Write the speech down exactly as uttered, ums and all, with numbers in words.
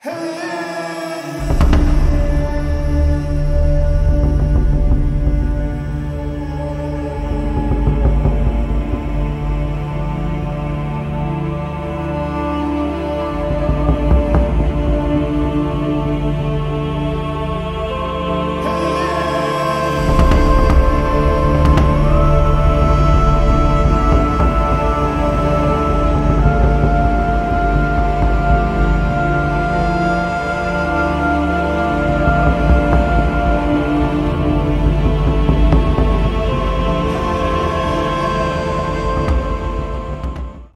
Hey!